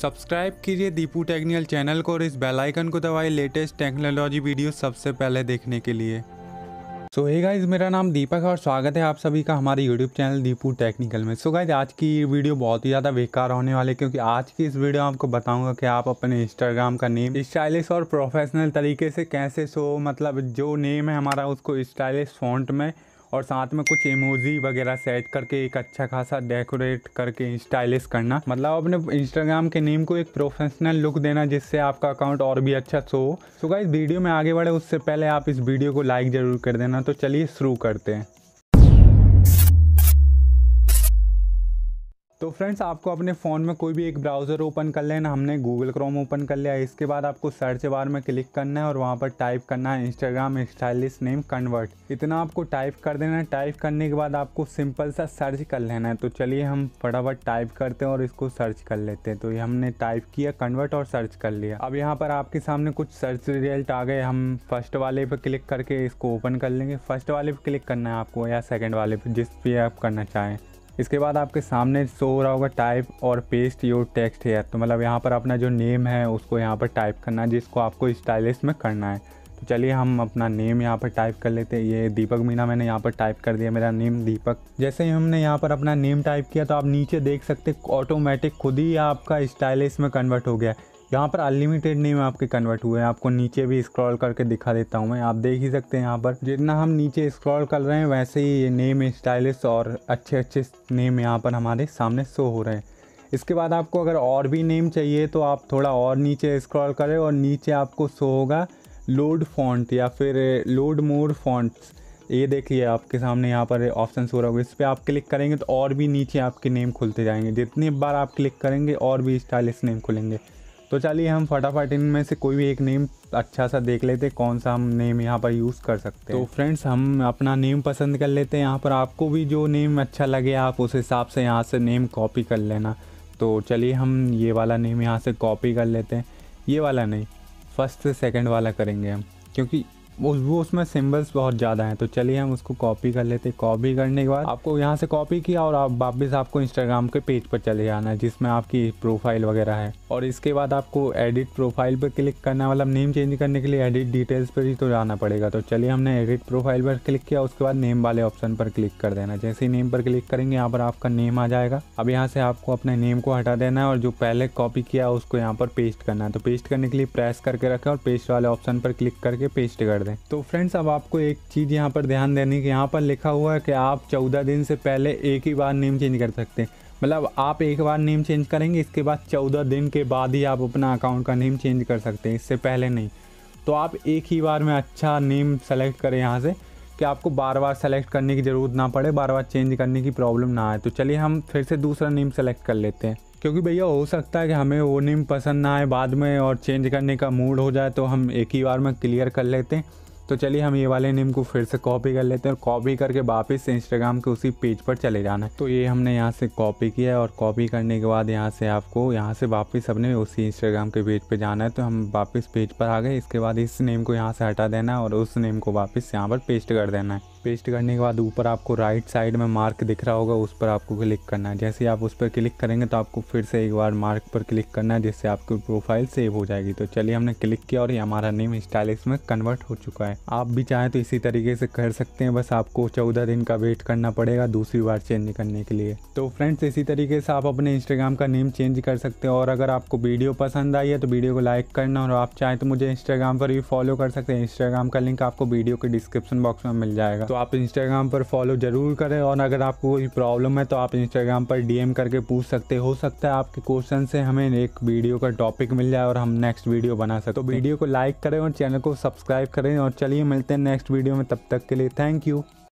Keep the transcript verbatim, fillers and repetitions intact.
Subscribe कीजिए Deepu technical channel को और इस बेल आइकन को दबाइए लेटेस्ट टेक्नोलॉजी वीडियो सबसे पहले देखने के लिए। सो हे गाइज, मेरा नाम दीपक और स्वागत है आप सभी का हमारे यूट्यूब चैनल दीपू टेक्निकल में। सो so गाइज, आज की वीडियो बहुत ही ज़्यादा बेकार होने वाली है क्योंकि आज की इस वीडियो में आपको बताऊंगा कि आप अपने इंस्टाग्राम का नेम स्टाइलिश और प्रोफेशनल तरीके से कैसे सो मतलब जो नेम है हमारा उसको स्टाइलिश फॉन्ट में और साथ में कुछ इमोजी वगैरह सेट करके एक अच्छा खासा डेकोरेट करके स्टाइलिश करना, मतलब अपने इंस्टाग्राम के नेम को एक प्रोफेशनल लुक देना जिससे आपका अकाउंट और भी अच्छा शो हो। सो गाइस, वीडियो में आगे बढ़े उससे पहले आप इस वीडियो को लाइक ज़रूर कर देना। तो चलिए शुरू करते हैं। तो फ्रेंड्स, आपको अपने फ़ोन में कोई भी एक ब्राउज़र ओपन कर लेना। हमने गूगल क्रोम ओपन कर लिया। इसके बाद आपको सर्च बार में क्लिक करना है और वहां पर टाइप करना है इंस्टाग्राम स्टाइलिश नेम कन्वर्ट। इतना आपको टाइप कर देना है। टाइप करने के बाद आपको सिंपल सा सर्च कर लेना है। तो चलिए हम फटाफट टाइप करते हैं और इसको सर्च कर लेते हैं। तो ये हमने टाइप किया कन्वर्ट और सर्च कर लिया। अब यहाँ पर आपके सामने कुछ सर्च रिजल्ट आ गए। हम फर्स्ट वाले पर क्लिक करके इसको ओपन कर लेंगे। फर्स्ट वाले पर क्लिक करना है आपको या सेकेंड वाले पर, जिस पे आप करना चाहें। इसके बाद आपके सामने शो हो रहा होगा टाइप और पेस्ट योर टेक्स्ट हेयर। तो मतलब यहाँ पर अपना जो नेम है उसको यहाँ पर टाइप करना है जिसको आपको स्टाइलिश में करना है। तो चलिए हम अपना नेम यहाँ पर टाइप कर लेते हैं। ये दीपक मीना मैंने यहाँ पर टाइप कर दिया, मेरा नेम दीपक। जैसे ही हमने यहाँ पर अपना नेम टाइप किया तो आप नीचे देख सकते ऑटोमेटिक खुद ही आपका स्टाइलिश में कन्वर्ट हो गया। यहाँ पर अनलिमिटेड नेम आपके कन्वर्ट हुए हैं। आपको नीचे भी स्क्रॉल करके दिखा देता हूँ मैं, आप देख ही सकते हैं। यहाँ पर जितना हम नीचे स्क्रॉल कर रहे हैं वैसे ही ये नेम स्टाइलिश और अच्छे अच्छे नेम यहाँ पर हमारे सामने शो हो रहे हैं। इसके बाद आपको अगर और भी नेम चाहिए तो आप थोड़ा और नीचे स्क्रॉल करें और नीचे आपको शो होगा लोड फॉन्ट या फिर लोड मोर फॉन्ट्स। ये देखिए आपके सामने यहाँ पर ऑप्शन हो रहा होगा। इस पर आप क्लिक करेंगे तो और भी नीचे आपके नेम खुलते जाएंगे। जितनी बार आप क्लिक करेंगे और भी स्टाइलिश नेम खुलेंगे। तो चलिए हम फटाफट इनमें से कोई भी एक नेम अच्छा सा देख लेते हैं, कौन सा हम नेम यहाँ पर यूज़ कर सकते हैं। तो फ्रेंड्स, हम अपना नेम पसंद कर लेते हैं। यहाँ पर आपको भी जो नेम अच्छा लगे आप उस हिसाब से यहाँ से नेम कॉपी कर लेना। तो चलिए हम ये वाला नेम यहाँ से कॉपी कर लेते हैं। ये वाला नहीं, फर्स्ट से सेकेंड वाला करेंगे हम, क्योंकि वो उसमें सिम्बल्स बहुत ज़्यादा हैं। तो चलिए हम उसको कॉपी कर लेते हैं। कॉपी करने के बाद आपको यहाँ से कॉपी किया और आप वापस आपको इंस्टाग्राम के पेज पर चले जाना है जिसमें आपकी प्रोफाइल वगैरह है। और इसके बाद आपको एडिट प्रोफाइल पर क्लिक करना, मतलब नेम चेंज करने के लिए एडिट डिटेल्स पर ही तो जाना पड़ेगा। तो चलिए हमने एडिट प्रोफाइल पर क्लिक किया। उसके बाद नेम वाले ऑप्शन पर क्लिक कर देना। जैसे ही नेम पर क्लिक करेंगे यहाँ पर आपका नेम आ जाएगा। अब यहाँ से आपको अपने नेम को हटा देना है और जो पहले कॉपी किया उसको यहाँ पर पेस्ट करना है। तो पेस्ट करने के लिए प्रेस करके रखें और पेस्ट वाले ऑप्शन पर क्लिक करके पेस्ट कर दें। तो फ्रेंड्स, अब आपको एक चीज़ यहाँ पर ध्यान देने की, यहाँ पर लिखा हुआ है कि आप चौदह दिन से पहले एक ही बार नेम चेंज कर सकते हैं। मतलब आप एक बार नेम चेंज करेंगे, इसके बाद चौदह दिन के बाद ही आप अपना अकाउंट का नेम चेंज कर सकते हैं, इससे पहले नहीं। तो आप एक ही बार में अच्छा नेम सेलेक्ट करें यहाँ से कि आपको बार बार सेलेक्ट करने की ज़रूरत ना पड़े, बार बार चेंज करने की प्रॉब्लम ना आए। तो चलिए हम फिर से दूसरा नेम सेलेक्ट कर लेते हैं, क्योंकि भैया हो सकता है कि हमें वो नेम पसंद ना आए बाद में और चेंज करने का मूड हो जाए, तो हम एक ही बार में क्लियर कर लेते हैं। तो चलिए हम ये वाले नेम को फिर से कॉपी कर लेते हैं और कॉपी करके वापस इंस्टाग्राम के उसी पेज पर चले जाना है। तो ये हमने यहाँ से कॉपी किया और कॉपी करने के बाद यहाँ से आपको यहाँ से वापस अपने उसी इंस्टाग्राम के पेज पर जाना है। तो हम वापस पेज पर आ गए। इसके बाद इस नेम को यहाँ से हटा देना है और उस नेम को वापस यहाँ पर पेस्ट कर देना है। पेस्ट करने के बाद ऊपर आपको राइट साइड में मार्क दिख रहा होगा, उस पर आपको क्लिक करना है। जैसे आप उस पर क्लिक करेंगे तो आपको फिर से एक बार मार्क पर क्लिक करना है जिससे आपकी प्रोफाइल सेव हो जाएगी। तो चलिए हमने क्लिक किया और ये हमारा नेम स्टाइलिश में कन्वर्ट हो चुका है। आप भी चाहें तो इसी तरीके से कर सकते हैं, बस आपको चौदह दिन का वेट करना पड़ेगा दूसरी बार चेंज करने के लिए। तो फ्रेंड्स, इसी तरीके से आप अपने इंस्टाग्राम का नेम चेंज कर सकते हैं। और अगर आपको वीडियो पसंद आई है तो वीडियो को लाइक करना और आप चाहें तो मुझे इंस्टाग्राम पर भी फॉलो कर सकते हैं। इंस्टाग्राम का लिंक आपको वीडियो के डिस्क्रिप्शन बॉक्स में मिल जाएगा। तो आप इंस्टाग्राम पर फॉलो जरूर करें और अगर आपको कोई प्रॉब्लम है तो आप इंस्टाग्राम पर डीएम करके पूछ सकते हो। सकता है आपके क्वेश्चन से हमें एक वीडियो का टॉपिक मिल जाए और हम नेक्स्ट वीडियो बना सकते। तो वीडियो को लाइक करें और चैनल को सब्सक्राइब करें। और चलिए मिलते हैं नेक्स्ट वीडियो में, तब तक के लिए थैंक यू।